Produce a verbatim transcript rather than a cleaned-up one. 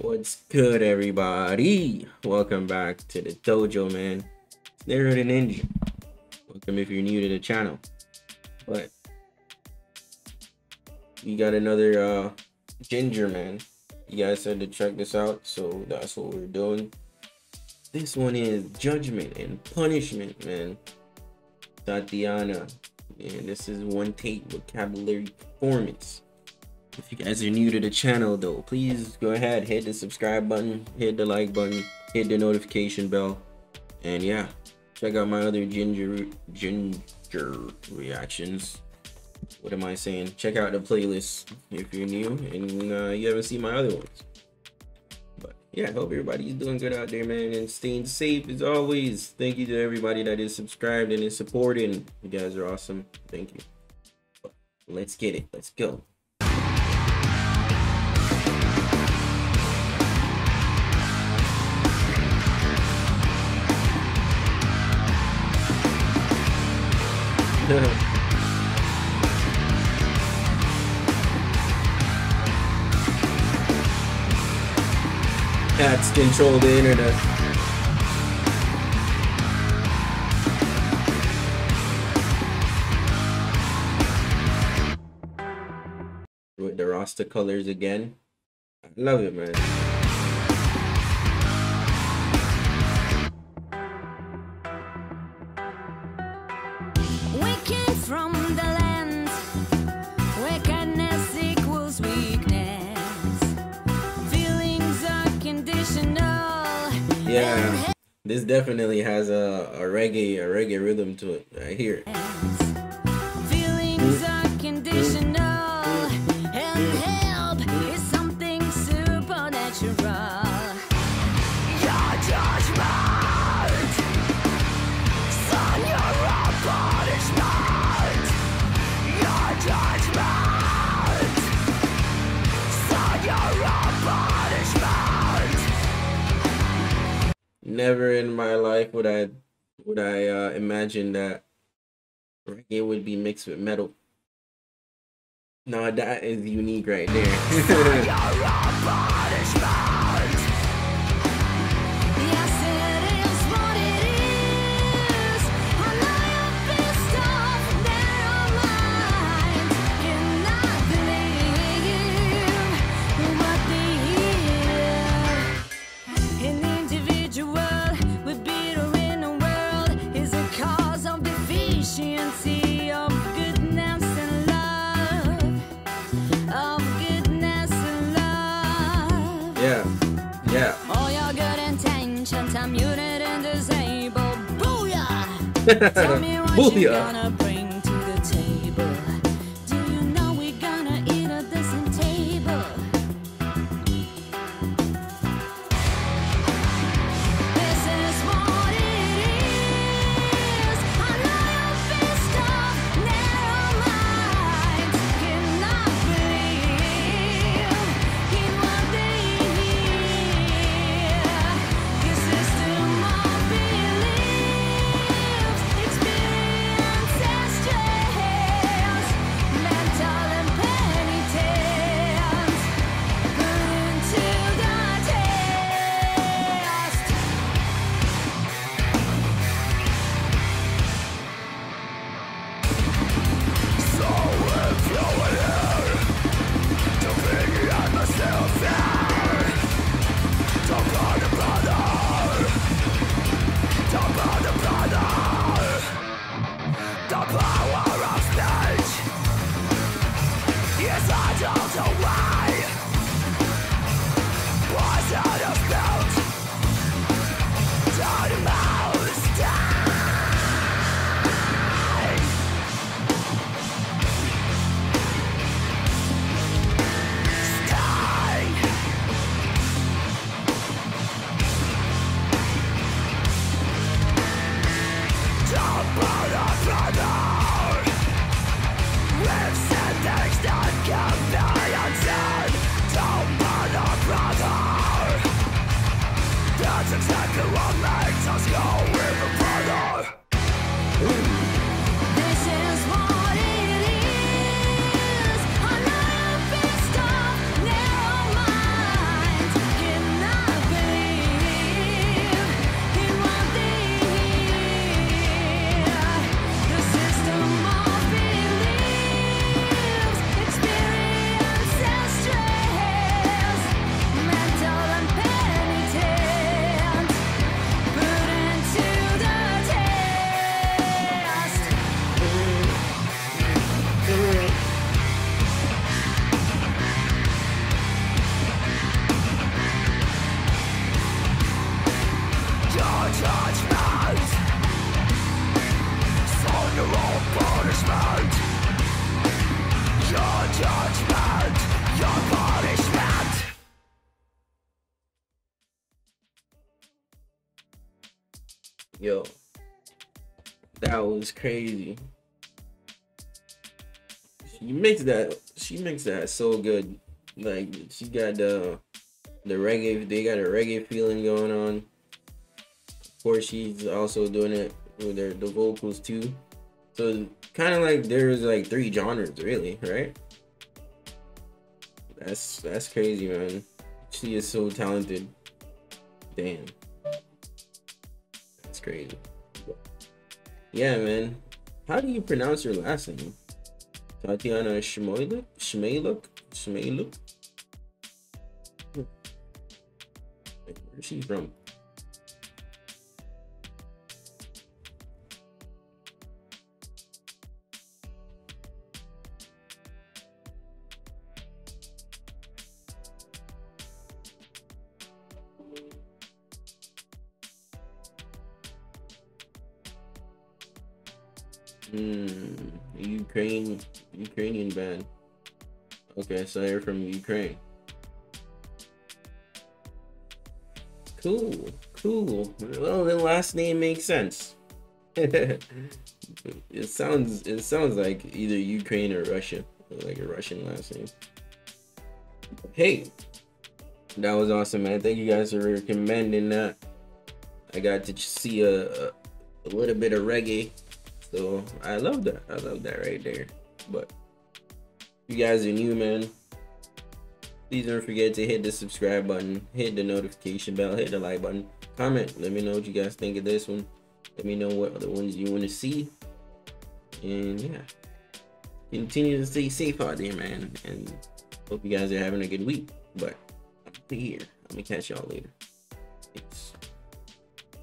What's good, everybody? Welcome back to the dojo, man. It's Naruto Ninja. Welcome if you're new to the channel. But we got another uh Jinjer, man. You guys said to check this out, so that's what we're doing. This one is Judgment and Punishment, man. Tatiana, man, this is one take vocabulary performance. If you guys are new to the channel though, please go ahead, hit the subscribe button, hit the like button, hit the notification bell, and yeah, check out my other Jinjer Jinjer reactions. What am I saying? Check out the playlist if you're new and uh, you haven't seen my other ones. But yeah, I hope everybody's doing good out there, man, and staying safe as always. Thank you to everybody that is subscribed and is supporting. You guys are awesome. Thank you. But let's get it. Let's go. Cats control the internet. With the Rasta colors again. I love it, man. From the land where kindness equals weakness, feelings are conditional. Yeah, this definitely has a, a reggae a reggae rhythm to it right here. Feelings are conditional, and help is something supernatural. Your judgment, son, you're a punishment. Judgment, son, you're a punishment. Never in my life would I would I uh, imagine that reggae would be mixed with metal. No, that is unique right there. Son, you're a punishment. Yes, it is what it is. I know you're pissed off now. Yeah. All your good intentions, I'm muted and disabled. Booyah! Tell me what Booyah. You're gonna bring to the table. Do you know we're gonna eat at this table? This is what it is. I know you're pissed off. Narrow mind cannot believe in what they hear. Your system of beliefs, experiences, yo, that was crazy. She makes that, she makes that so good. Like, she got the the reggae, they got a reggae feeling going on. Of course, she's also doing it with their the vocals too. So kind of like there's like three genres really, right? That's that's crazy, man. She is so talented. Damn, that's crazy. Yeah, man. How do you pronounce her last name? Tatiana Shmueluk, Shmueluk, Shmueluk. Where's she from? Hmm, Ukraine, Ukrainian band. Okay, so they're from Ukraine. Cool, cool. Well, the last name makes sense. it sounds, it sounds like either Ukraine or Russia, like a Russian last name. Hey, that was awesome, man. Thank you guys for recommending that. I got to see a, a, a little bit of reggae. So I love that. I love that right there. But if you guys are new, man, please don't forget to hit the subscribe button, hit the notification bell, hit the like button, comment. Let me know what you guys think of this one. Let me know what other ones you want to see. And yeah, continue to stay safe out there, man. And hope you guys are having a good week. But I'm here. Let me catch y'all later. Peace.